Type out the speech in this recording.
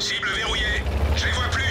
Cible verrouillée. Je les vois plus.